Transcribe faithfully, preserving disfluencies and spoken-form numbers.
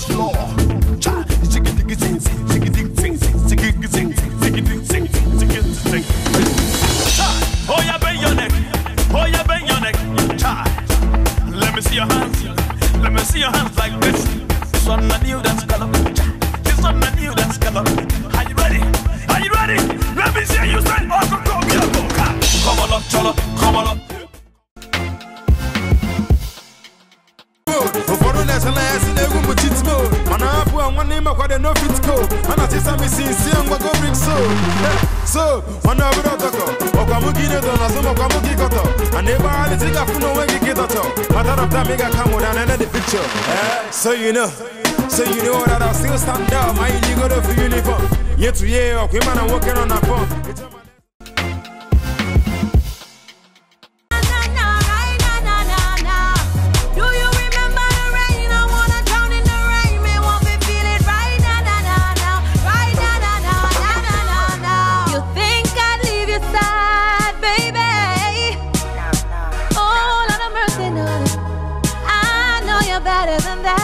dance floor. Cha, zig zig zing zig zig zing zig zig zig zing zig zig. Cha, oh yeah, bend your neck, oh yeah, bend your neck. Cha, let me see your hands, let me see your hands like this. This one a new dance color. This one a new dance color. Are you ready? Are you ready? Let me see you stand up and go, go, go. Come on up, cholo, come on up. No fit go, and I see some sincere and what go bring so. So, one of the doctor, Okamuki, Okamuki, and everybody think I know where you get at all. But that of that make a come with another picture. So, you know, so you know that I'll still stand down. My ego of uniform, yet to year of women are working on a phone. Better than that.